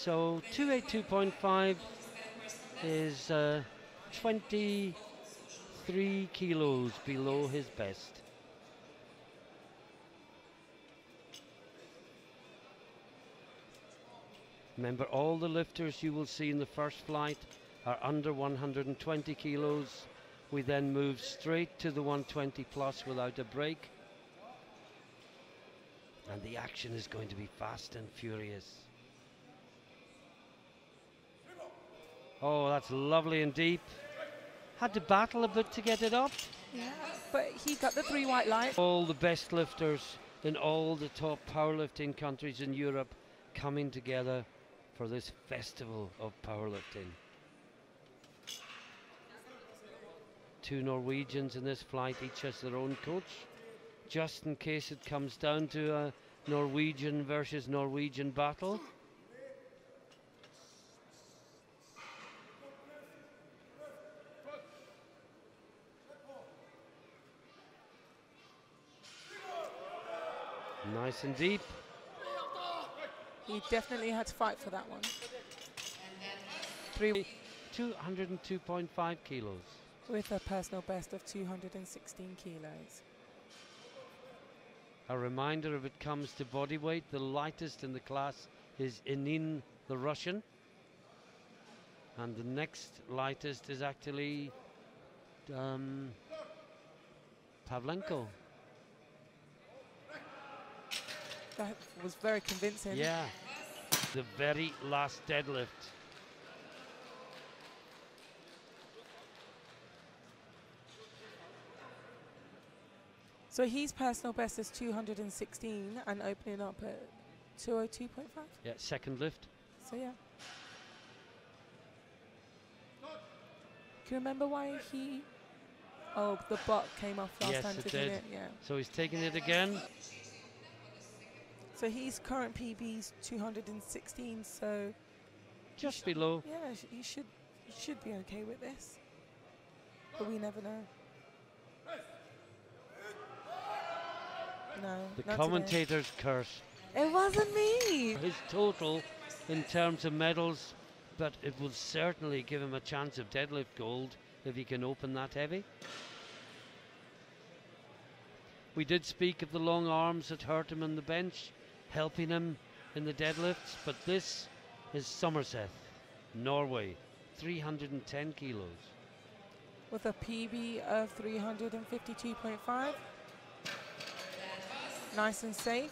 So 282.5 is 23 kilos below his best. Remember, all the lifters you will see in the first flight are under 120 kilos. We then move straight to the 120 plus without a break. And the action is going to be fast and furious. Oh, that's lovely and deep. Had to battle a bit to get it up. Yeah, but he got the three white lights. All the best lifters in all the top powerlifting countries in Europe coming together for this festival of powerlifting. Two Norwegians in this flight, each has their own coach. Just in case it comes down to a Norwegian versus Norwegian battle. Nice and deep. He definitely had to fight for that one. 202.5 kilos. With a personal best of 216 kilos. A reminder, if it comes to body weight, the lightest in the class is Inin, the Russian. And the next lightest is actually Pavlenko. That was very convincing. Yeah. The very last deadlift. So his personal best is 216 and opening up at 202.5? Yeah, second lift. So, yeah. Can you remember why he... Oh, the bot came off last time, didn't it? Yeah. So he's taking it again. So his current PB's 216, so... Just below. Yeah, he should be okay with this. But we never know. No, the commentator's curse. It wasn't me. His total in terms of medals, but it will certainly give him a chance of deadlift gold if he can open that heavy. We did speak of the long arms that hurt him on the bench, helping him in the deadlifts, but this is Sommerseth, Norway, 310 kilos. With a PB of 352.5. Nice and safe.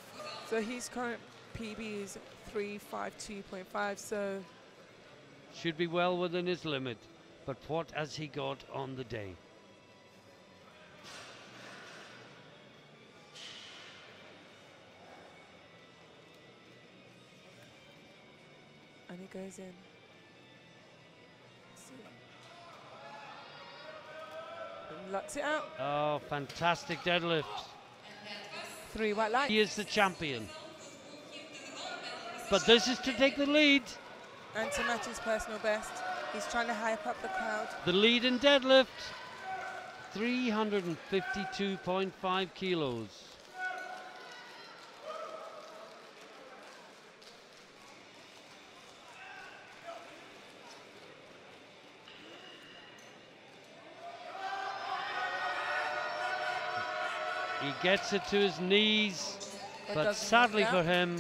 So his current PB is 352.5, so... Should be well within his limit, but what has he got on the day? And he goes in. And lucks it out. Oh, fantastic deadlift. Three white lights. He is the champion. But this is to take the lead. And to match his personal best. He's trying to hype up the crowd. The lead in deadlift. 352.5 kilos. He gets it to his knees, but sadly for him,